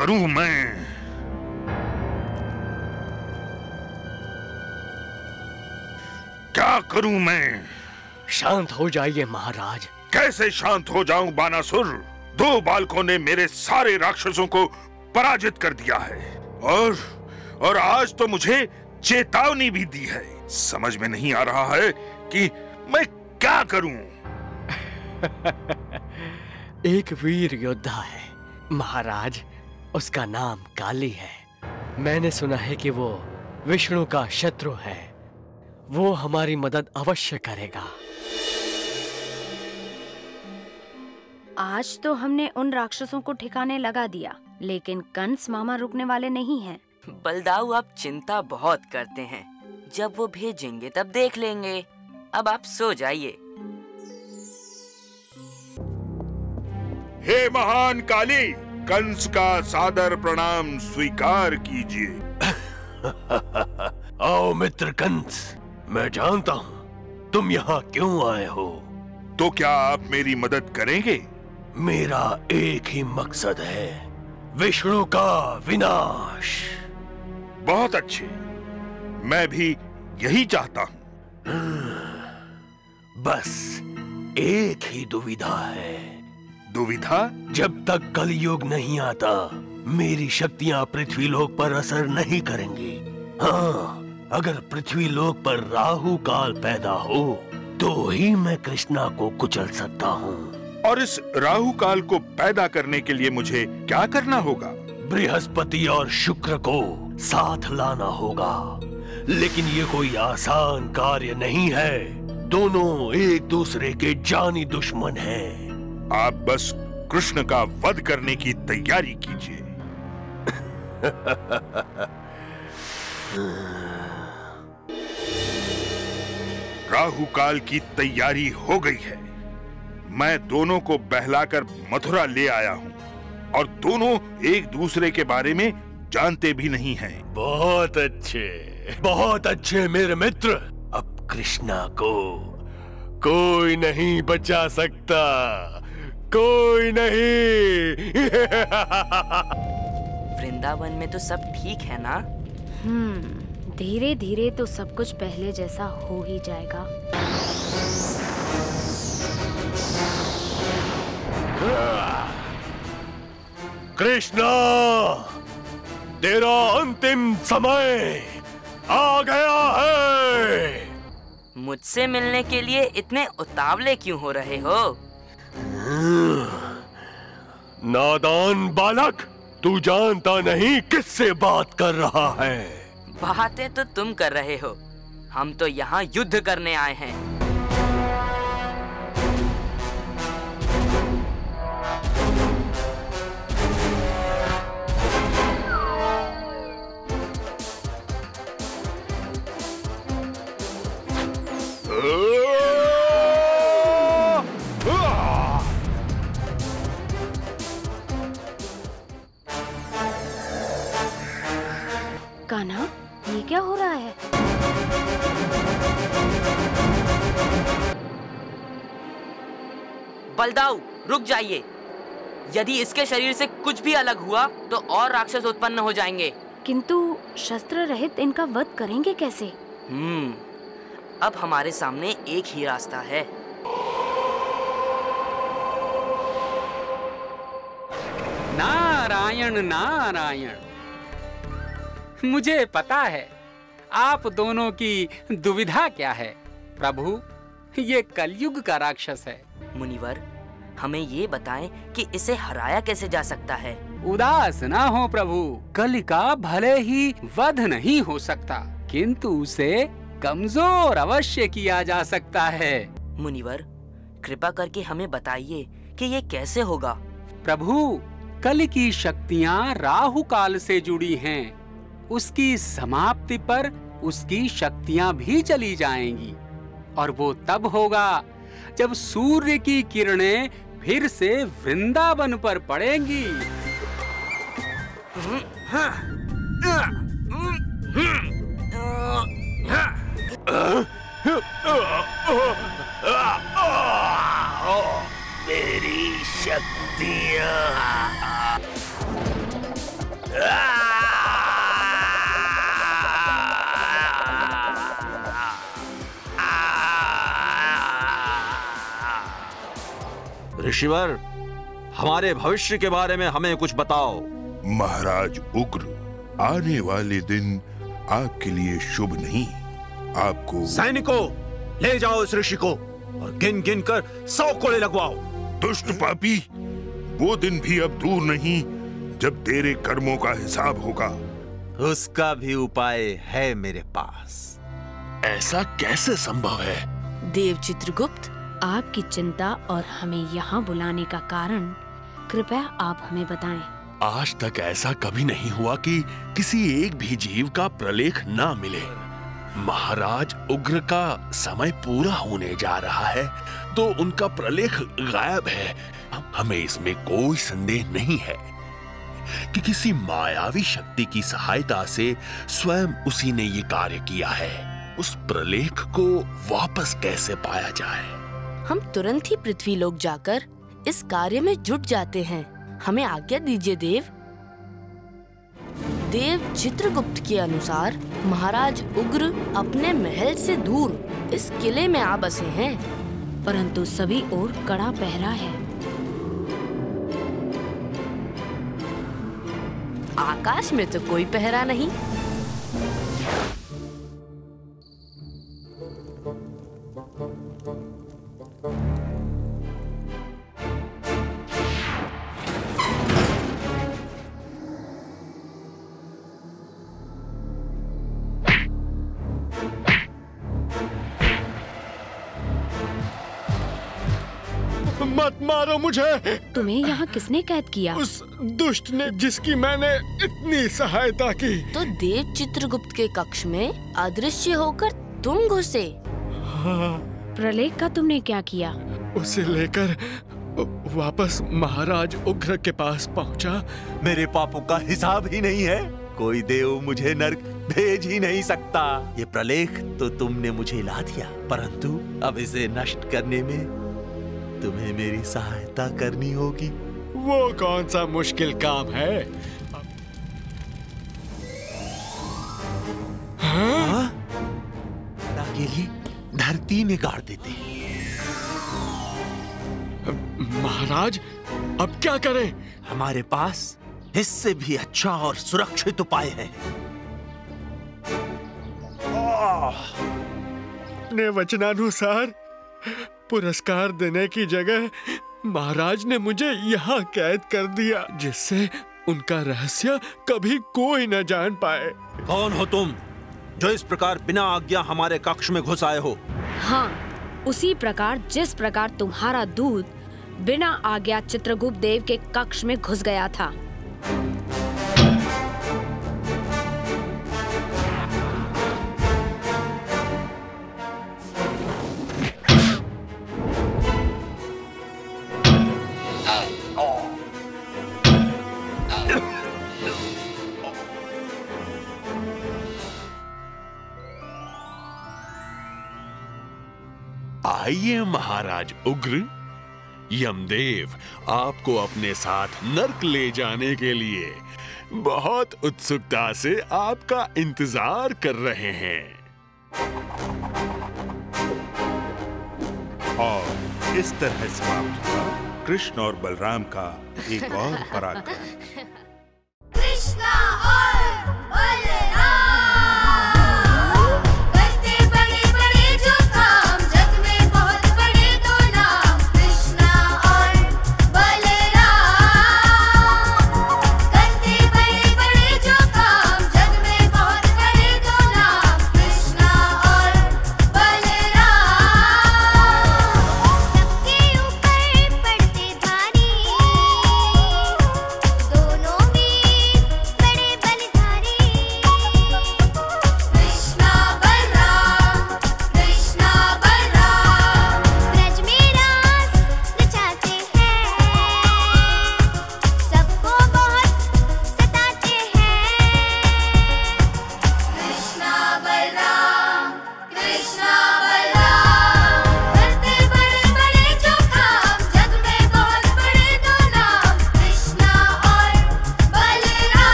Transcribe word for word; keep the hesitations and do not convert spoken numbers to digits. करूं मैं? क्या करूं मैं? शांत हो जाइए महाराज। कैसे शांत हो जाऊं बानासुर? दो बालकों ने मेरे सारे राक्षसों को पराजित कर दिया है और और आज तो मुझे चेतावनी भी दी है। समझ में नहीं आ रहा है कि मैं क्या करूं। एक वीर योद्धा है महाराज, उसका नाम काली है। मैंने सुना है कि वो विष्णु का शत्रु है। वो हमारी मदद अवश्य करेगा। आज तो हमने उन राक्षसों को ठिकाने लगा दिया, लेकिन कंस मामा रुकने वाले नहीं हैं। बलदाऊ, आप चिंता बहुत करते हैं। जब वो भेजेंगे तब देख लेंगे। अब आप सो जाइए। हे महान काली, कंस का सादर प्रणाम स्वीकार कीजिए। आओ मित्र कंस, मैं जानता हूँ तुम यहाँ क्यों आए हो। तो क्या आप मेरी मदद करेंगे? मेरा एक ही मकसद है, विष्णु का विनाश। बहुत अच्छे, मैं भी यही चाहता हूँ। बस एक ही दुविधा है। दुविधा? जब तक कलयुग नहीं आता मेरी शक्तियाँ पृथ्वीलोक पर असर नहीं करेंगी। हाँ, अगर पृथ्वीलोक पर राहु काल पैदा हो तो ही मैं कृष्णा को कुचल सकता हूँ। और इस राहु काल को पैदा करने के लिए मुझे क्या करना होगा? बृहस्पति और शुक्र को साथ लाना होगा, लेकिन ये कोई आसान कार्य नहीं है। दोनों एक दूसरे के जानी दुश्मन हैं। आप बस कृष्ण का वध करने की तैयारी कीजिए। राहु काल की तैयारी हो गई है। मैं दोनों को बहलाकर मथुरा ले आया हूँ और दोनों एक दूसरे के बारे में जानते भी नहीं हैं। बहुत अच्छे, बहुत अच्छे मेरे मित्र। अब कृष्णा को कोई नहीं बचा सकता, कोई नहीं। वृंदावन में तो सब ठीक है ना? हम्म, धीरे धीरे तो सब कुछ पहले जैसा हो ही जाएगा। कृष्णा, तेरा अंतिम समय आ गया है। मुझसे मिलने के लिए इतने उतावले क्यों हो रहे हो? नादान बालक, तू जानता नहीं किससे बात कर रहा है। बातें तो तुम कर रहे हो, हम तो यहाँ युद्ध करने आए हैं। कान्हा, ये क्या हो रहा है? बलदाऊ, रुक जाइए। यदि इसके शरीर से कुछ भी अलग हुआ तो और राक्षस उत्पन्न हो जाएंगे। किंतु शस्त्र रहित इनका वध करेंगे कैसे? हम्म, अब हमारे सामने एक ही रास्ता है। नारायण नारायण, मुझे पता है आप दोनों की दुविधा क्या है। प्रभु, ये कलयुग का राक्षस है। मुनिवर, हमें ये बताएं कि इसे हराया कैसे जा सकता है। उदास ना हो प्रभु, कल का भले ही वध नहीं हो सकता, किंतु उसे कमजोर अवश्य किया जा सकता है। मुनिवर, कृपा करके हमें बताइए कि ये कैसे होगा। प्रभु, कल की शक्तियाँ राहु काल से जुड़ी हैं। उसकी समाप्ति पर उसकी शक्तियाँ भी चली जाएंगी, और वो तब होगा जब सूर्य की किरणें फिर से वृंदावन पर पड़ेंगी। मेरी शक्तियाँ। ऋषिवर, हमारे भविष्य के बारे में हमें कुछ बताओ। महाराज उग्र, आने वाले दिन आपके लिए शुभ नहीं। आपको सैनिकों, ले जाओ इस ऋषि को और गिन गिन कर सौ कोड़े लगवाओ। दुष्ट पापी, वो दिन भी अब दूर नहीं जब तेरे कर्मों का हिसाब होगा। उसका भी उपाय है मेरे पास। ऐसा कैसे संभव है? देवचित्रगुप्त, आपकी चिंता और हमें यहाँ बुलाने का कारण कृपया आप हमें बताएं। आज तक ऐसा कभी नहीं हुआ कि किसी एक भी जीव का प्रलेख ना मिले। महाराज उग्र का समय पूरा होने जा रहा है तो उनका प्रलेख गायब है। हमें इसमें कोई संदेह नहीं है कि किसी मायावी शक्ति की सहायता से स्वयं उसी ने ये कार्य किया है। उस प्रलेख को वापस कैसे पाया जाए? हम तुरंत ही पृथ्वी लोक जाकर इस कार्य में जुट जाते हैं। हमें आज्ञा दीजिए देव। देव चित्रगुप्त के अनुसार महाराज उग्र अपने महल से दूर इस किले में आ बसे हैं, परंतु सभी ओर कड़ा पहरा है। आकाश में तो कोई पहरा नहीं। मत मारो मुझे। तुम्हें यहाँ किसने कैद किया? उस दुष्ट ने जिसकी मैंने इतनी सहायता की। तो देव चित्रगुप्त के कक्ष में अदृश्य होकर तुम घुसे। हाँ। प्रलेख का तुमने क्या किया? उसे लेकर वापस महाराज उग्र के पास पहुँचा। मेरे पापों का हिसाब ही नहीं है। कोई देव मुझे नर्क भेज ही नहीं सकता। ये प्रलेख तो तुमने मुझे ला दिया, परंतु अब इसे नष्ट करने में तुम्हें मेरी सहायता करनी होगी। वो कौन सा मुश्किल काम है? हाँ? के लिए धरती में गाड़ देते। महाराज, अब क्या करें? हमारे पास इससे भी अच्छा और सुरक्षित उपाय है। अपने वचनानुसार पुरस्कार देने की जगह महाराज ने मुझे यहाँ कैद कर दिया, जिससे उनका रहस्य कभी कोई न जान पाए। कौन हो तुम जो इस प्रकार बिना आज्ञा हमारे कक्ष में घुस आए हो? हाँ, उसी प्रकार जिस प्रकार तुम्हारा दूध बिना आज्ञा चित्रगुप्त देव के कक्ष में घुस गया था। आइए महाराज उग्र, यमदेव आपको अपने साथ नर्क ले जाने के लिए बहुत उत्सुकता से आपका इंतजार कर रहे हैं। और इस तरह समाप्त हुआ कृष्ण और बलराम का एक और पराक्रम।